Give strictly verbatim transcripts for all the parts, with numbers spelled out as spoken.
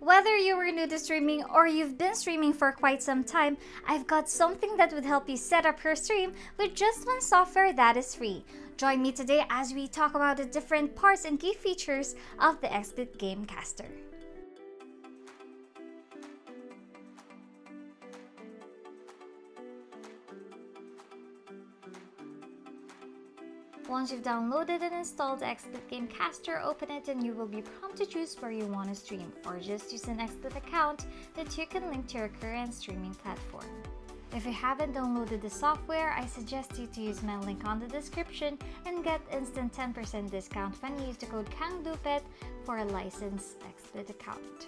Whether you are new to streaming or you've been streaming for quite some time, I've got something that would help you set up your stream with just one software that is free. Join me today as we talk about the different parts and key features of the XSplit Gamecaster. Once you've downloaded and installed XSplit Gamecaster, open it and you will be prompted to choose where you want to stream, or just use an XSplit account that you can link to your current streaming platform. If you haven't downloaded the software, I suggest you to use my link on the description and get instant ten percent discount when you use the code Kang Dupet for a licensed XSplit account.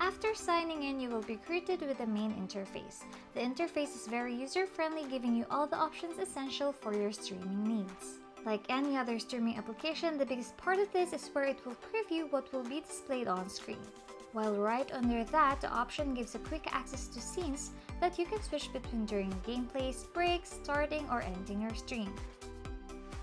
After signing in, you will be greeted with the main interface. The interface is very user-friendly, giving you all the options essential for your streaming needs. Like any other streaming application, the biggest part of this is where it will preview what will be displayed on screen. While right under that, the option gives a quick access to scenes that you can switch between during gameplays, breaks, starting or ending your stream.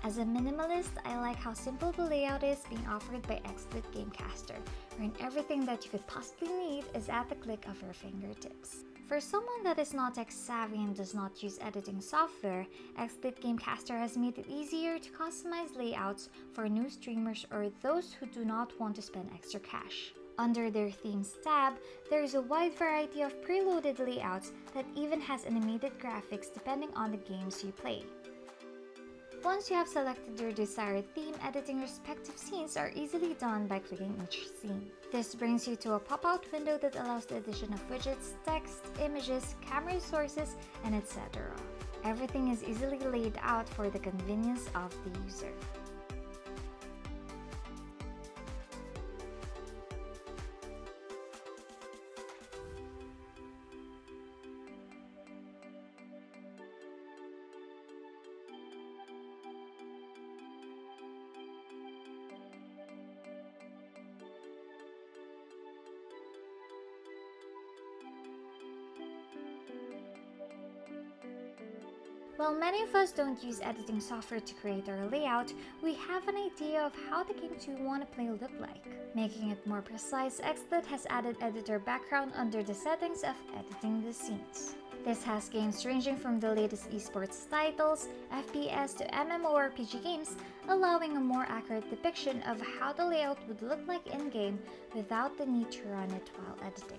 As a minimalist, I like how simple the layout is being offered by XSplit Gamecaster, wherein everything that you could possibly need is at the click of your fingertips. For someone that is not tech savvy and does not use editing software, XSplit Gamecaster has made it easier to customize layouts for new streamers or those who do not want to spend extra cash. Under their Themes tab, there is a wide variety of preloaded layouts that even has animated graphics depending on the games you play. Once you have selected your desired theme, editing respective scenes are easily done by clicking each scene. This brings you to a pop-out window that allows the addition of widgets, text, images, camera sources, and et cetera. Everything is easily laid out for the convenience of the user. While many of us don't use editing software to create our layout, we have an idea of how the games you want to play look like. Making it more precise, XSplit has added editor background under the settings of editing the scenes. This has games ranging from the latest esports titles, F P S to MMORPG games, allowing a more accurate depiction of how the layout would look like in-game without the need to run it while editing.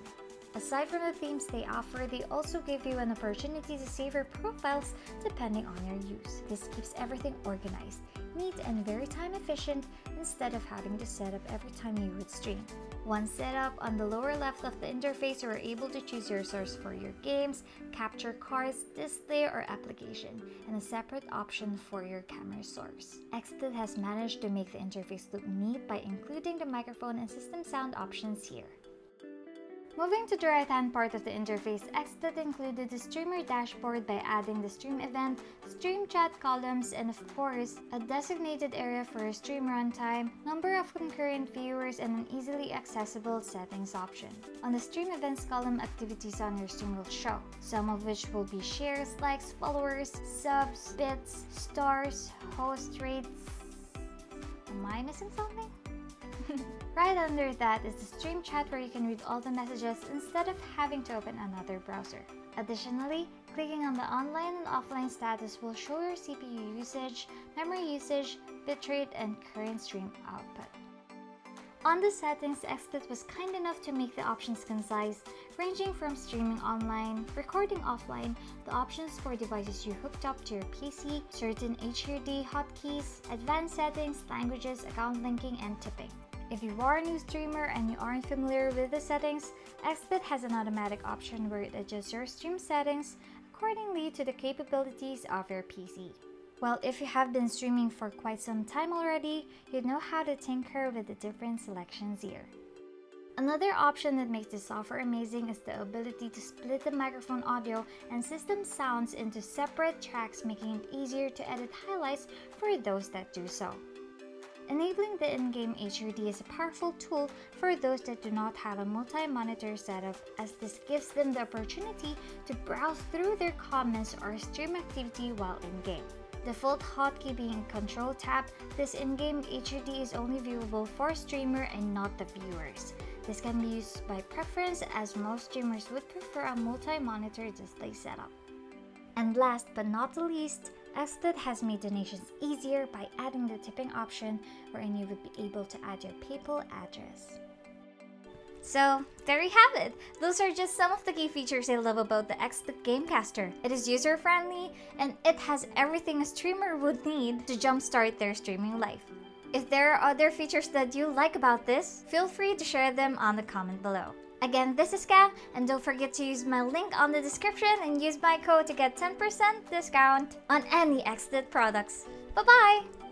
Aside from the themes they offer, they also give you an opportunity to save your profiles depending on your use. This keeps everything organized, neat, and very time efficient instead of having to set up every time you would stream. Once set up, on the lower left of the interface, you are able to choose your source for your games, capture cards, display, or application, and a separate option for your camera source. XSplit has managed to make the interface look neat by including the microphone and system sound options here. Moving to the right-hand part of the interface, XSplit included the streamer dashboard by adding the stream event, stream chat columns, and of course, a designated area for a stream runtime, number of concurrent viewers, and an easily accessible settings option. On the stream events column, activities on your stream will show, some of which will be shares, likes, followers, subs, bits, stars, host rates. Am I missing something? Right under that is the stream chat where you can read all the messages instead of having to open another browser. Additionally, clicking on the online and offline status will show your C P U usage, memory usage, bitrate, and current stream output. On the settings, XSplit was kind enough to make the options concise, ranging from streaming online, recording offline, the options for devices you hooked up to your P C, certain H U D hotkeys, advanced settings, languages, account linking, and tipping. If you are a new streamer and you aren't familiar with the settings, XSplit has an automatic option where it adjusts your stream settings accordingly to the capabilities of your P C. Well, if you have been streaming for quite some time already, you know how to tinker with the different selections here. Another option that makes this software amazing is the ability to split the microphone audio and system sounds into separate tracks, making it easier to edit highlights for those that do so. Enabling the in-game H U D is a powerful tool for those that do not have a multi-monitor setup, as this gives them the opportunity to browse through their comments or stream activity while in-game. Default hotkey being Control tab, this in-game H U D is only viewable for streamer and not the viewers. This can be used by preference, as most streamers would prefer a multi-monitor display setup. And last but not the least, XSplit has made donations easier by adding the tipping option, wherein you would be able to add your PayPal address. So there you have it! Those are just some of the key features I love about the XSplit Gamecaster. It is user-friendly, and it has everything a streamer would need to jumpstart their streaming life. If there are other features that you like about this, feel free to share them on the comment below. Again, this is Kang, and don't forget to use my link on the description and use my code to get ten percent discount on any XSplit products. Bye-bye!